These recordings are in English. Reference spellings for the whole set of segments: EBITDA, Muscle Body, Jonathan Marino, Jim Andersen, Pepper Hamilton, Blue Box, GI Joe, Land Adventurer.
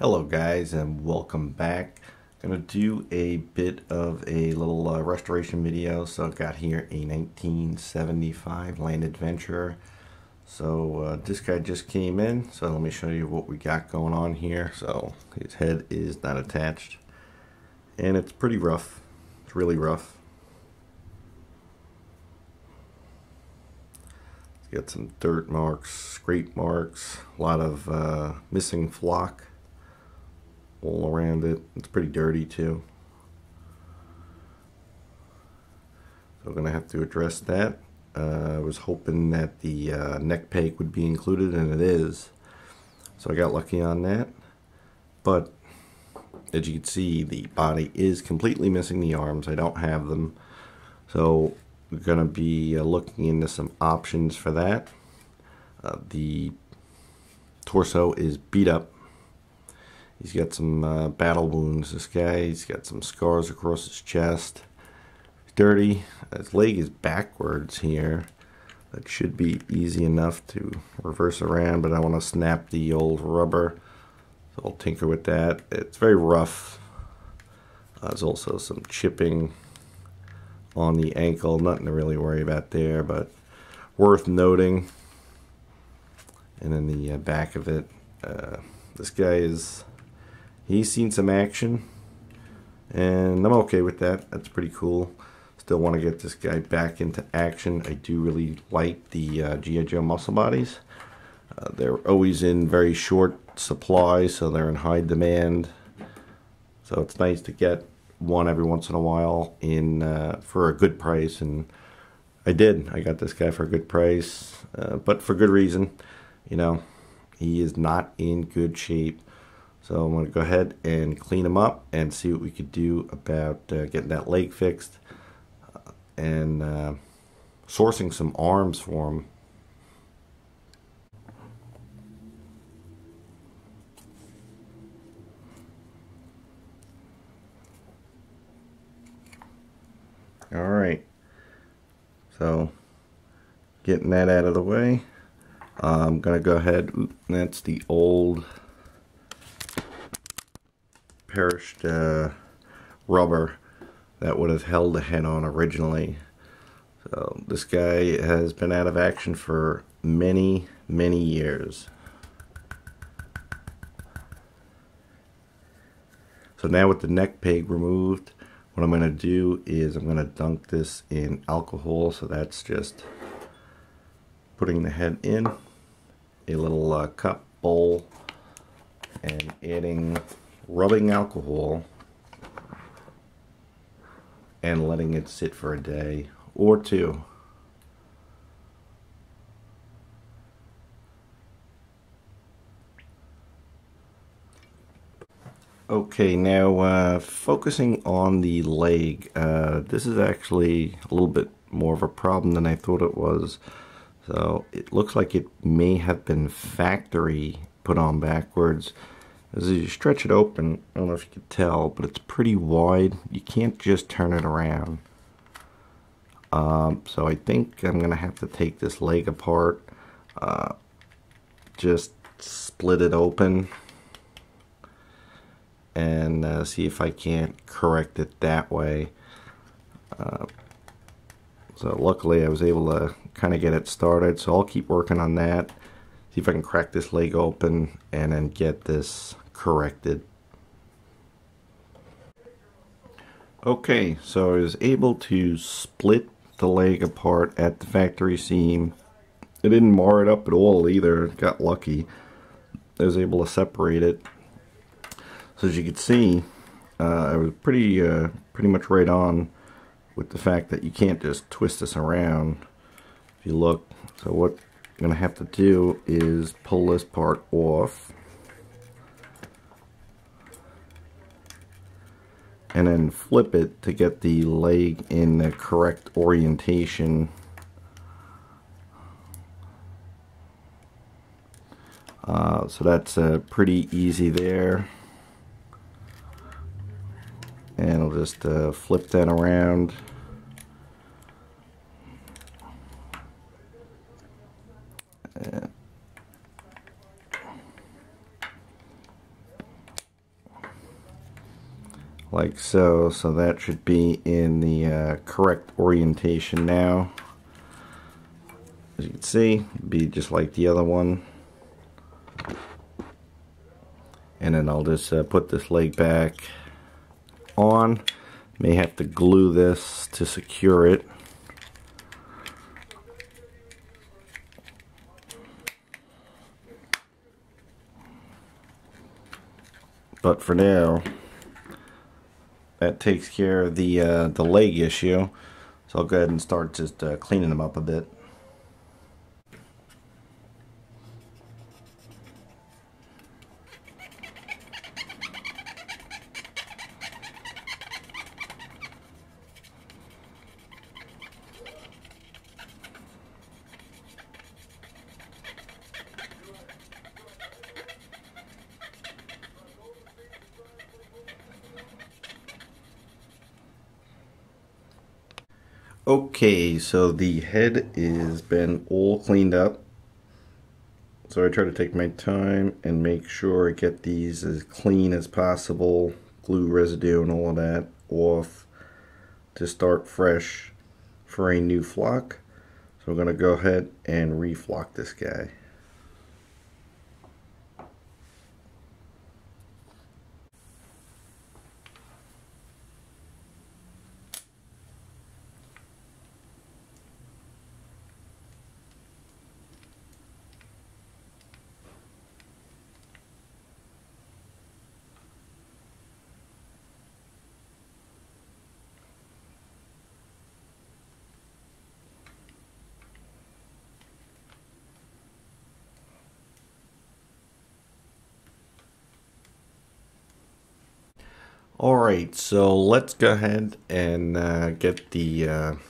Hello guys, and welcome back. I'm going to do a bit of a little restoration video. So I've got here a 1975 Land Adventurer. So this guy just came in, so let me show you what we got going on here. So his head is not attached, and it's pretty rough. It's really rough. It's got some dirt marks, scrape marks, a lot of missing flock all around it. It's pretty dirty too, so we're gonna have to address that. I was hoping that the neck peg would be included, and it is, so I got lucky on that. But as you can see, the body is completely missing the arms. I don't have them, so we're gonna be looking into some options for that. The torso is beat up. He's got some battle wounds, this guy. He's got some scars across his chest. He's dirty. His leg is backwards here. That should be easy enough to reverse around, but I want to snap the old rubber, so I'll tinker with that. It's very rough. There's also some chipping on the ankle. Nothing to really worry about there, but worth noting. And then the back of it. This guy is... he's seen some action, and I'm okay with that. That's pretty cool. Still want to get this guy back into action. I do really like the GI Joe muscle bodies. They're always in very short supply, so they're in high demand. So it's nice to get one every once in a while in for a good price, and I did. I got this guy for a good price, but for good reason. You know, he is not in good shape. So I'm going to go ahead and clean him up and see what we could do about getting that leg fixed and sourcing some arms for him. Alright, so getting that out of the way, I'm going to go ahead. Oops, that's the old perished rubber that would have held the head on originally. So this guy has been out of action for many years. So now with the neck peg removed, what I'm going to do is I'm going to dunk this in alcohol. So that's just putting the head in a little cup bowl and adding rubbing alcohol and letting it sit for a day or two. Okay, now focusing on the leg, this is actually a little bit more of a problem than I thought it was. So it looks like it may have been factory put on backwards. As you stretch it open, I don't know if you can tell, but it's pretty wide. You can't just turn it around. So I think I'm going to have to take this leg apart. Just split it open. And see if I can't correct it that way. So luckily I was able to kind of get it started. So I'll keep working on that. See if I can crack this leg open and then get this corrected. Okay, so I was able to split the leg apart at the factory seam. It didn't mar it up at all either. Got lucky. I was able to separate it. So as you can see, I was pretty much right on with the fact that you can't just twist this around. If you look, so what I'm going to have to do is pull this part off and then flip it to get the leg in the correct orientation. So that's pretty easy there, and I'll just flip that around like so. So that should be in the correct orientation now. As you can see, it'd be just like the other one. And then I'll just put this leg back on. May have to glue this to secure it. But for now, that takes care of the leg issue. So I'll go ahead and start just cleaning them up a bit. Okay, so the head has been all cleaned up, so I try to take my time and make sure I get these as clean as possible, glue residue and all of that off to start fresh for a new flock. So we're going to go ahead and reflock this guy. Alright, so let's go ahead and get the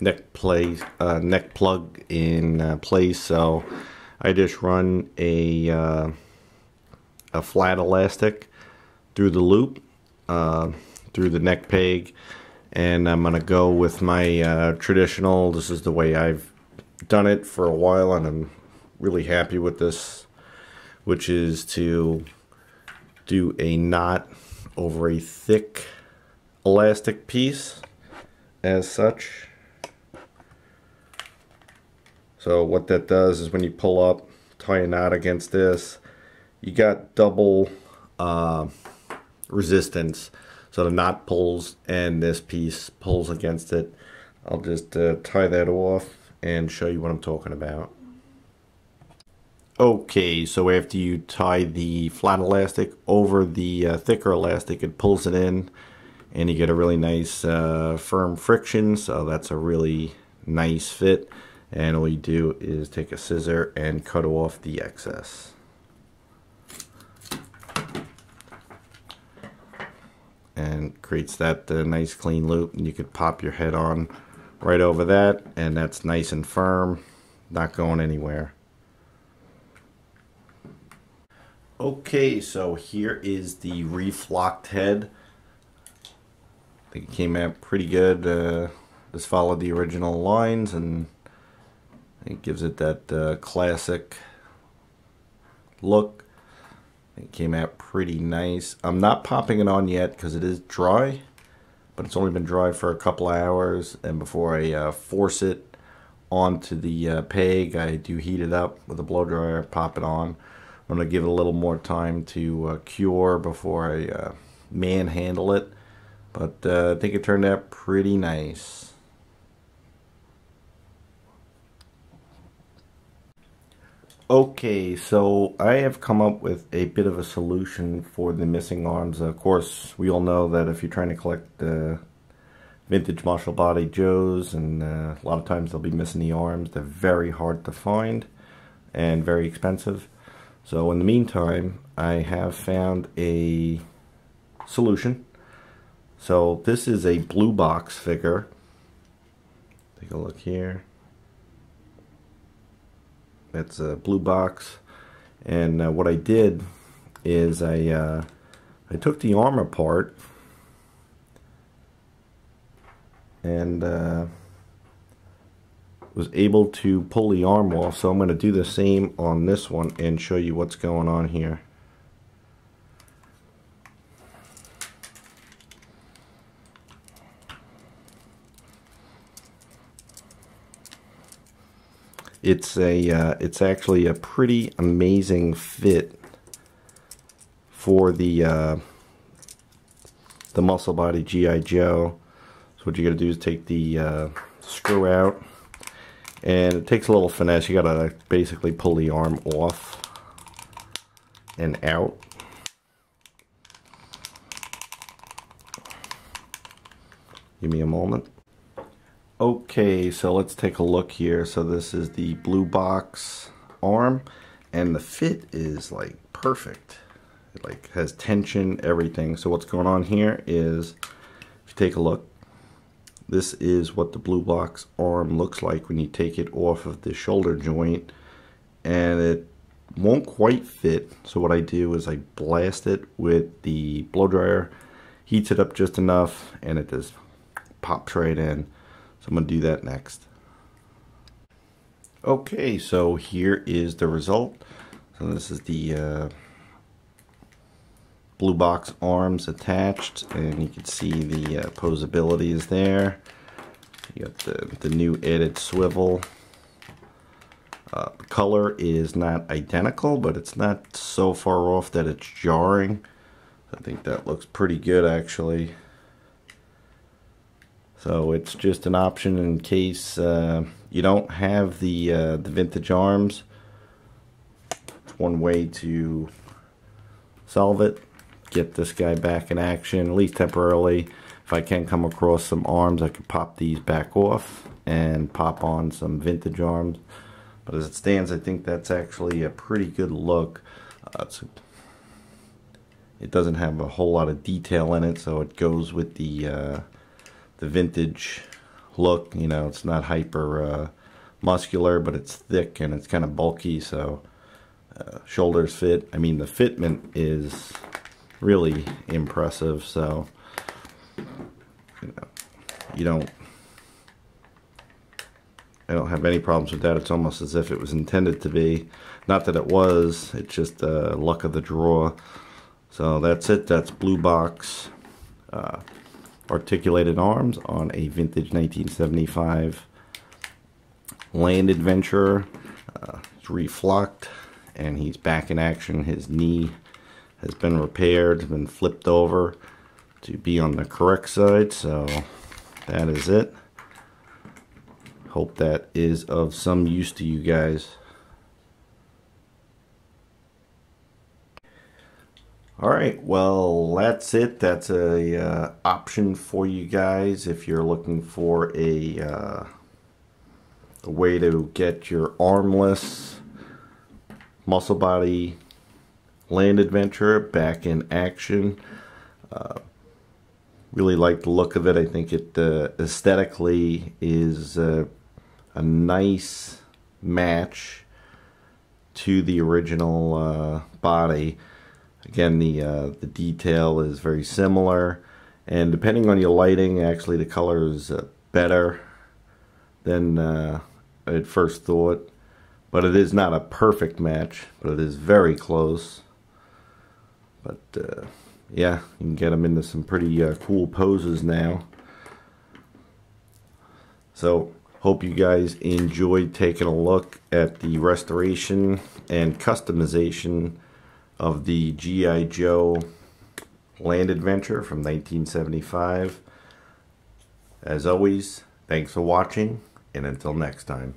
neck plug in place. So I just run a flat elastic through the loop, through the neck peg, and I'm going to go with my traditional. This is the way I've done it for a while, and I'm really happy with this, which is to do a knot over a thick elastic piece as such. So what that does is when you pull up, tie a knot against this, you got double resistance, so the knot pulls and this piece pulls against it. I'll just tie that off and show you what I'm talking about. Okay, so after you tie the flat elastic over the thicker elastic, it pulls it in and you get a really nice firm friction. So that's a really nice fit, and all you do is take a scissor and cut off the excess. And creates that nice clean loop, and you could pop your head on right over that, and that's nice and firm, not going anywhere. Okay, so here is the reflocked head. I think it came out pretty good. Just followed the original lines, and it gives it that classic look. It came out pretty nice. I'm not popping it on yet because it is dry, but it's only been dry for a couple of hours, and before I force it onto the peg, I do heat it up with a blow dryer, pop it on. I'm going to give it a little more time to cure before I manhandle it, but I think it turned out pretty nice. Okay, so I have come up with a bit of a solution for the missing arms. Of course, we all know that if you're trying to collect vintage muscle body Joes, and a lot of times they'll be missing the arms. They're very hard to find and very expensive. So in the meantime, I have found a solution. So this is a Blue Box figure. Take a look here. That's a Blue Box. And what I did is I took the arm apart and was able to pull the arm off. So I'm going to do the same on this one and show you what's going on here. It's actually a pretty amazing fit for the muscle body GI Joe. So what you got to do is take the screw out, and it takes a little finesse. You got to basically pull the arm off and out. Give me a moment. Okay, so let's take a look here. So this is the Blue Box arm, and the fit is like perfect. It like has tension, everything. So what's going on here is, if you take a look, this is what the Blue Box arm looks like when you take it off of the shoulder joint, and it won't quite fit. So what I do is I blast it with the blow dryer, heats it up just enough, and it just pops right in. So I'm going to do that next. Okay, so here is the result. So this is the Blue Box arms attached, and you can see the posability is there. You got the new added swivel. The color is not identical, but it's not so far off that it's jarring. I think that looks pretty good actually. So it's just an option in case you don't have the vintage arms. It's one way to solve it. Get this guy back in action, at least temporarily. If I can come across some arms, I can pop these back off and pop on some vintage arms. But as it stands, I think that's actually a pretty good look. It doesn't have a whole lot of detail in it, so it goes with the vintage look. You know, it's not hyper muscular, but it's thick and it's kind of bulky, so shoulders fit. I mean, the fitment is really impressive, so you know, I don't have any problems with that. It's almost as if it was intended to be. Not that it was, it's just luck of the draw. So that's it. That's Blue Box articulated arms on a vintage 1975 Land Adventurer. It's reflocked, and he's back in action. His knee has been repaired, been flipped over to be on the correct side. So that is it. Hope that is of some use to you guys. Alright, well that's it. That's a option for you guys if you're looking for a way to get your armless muscle body Land Adventurer back in action. Really like the look of it. I think it aesthetically is a nice match to the original body. Again, the detail is very similar, and depending on your lighting, actually the color is better than I had first thought. But it is not a perfect match, but it is very close. But yeah, you can get them into some pretty cool poses now. So hope you guys enjoyed taking a look at the restoration and customization of the GI Joe Land Adventure from 1975. As always, thanks for watching, and until next time.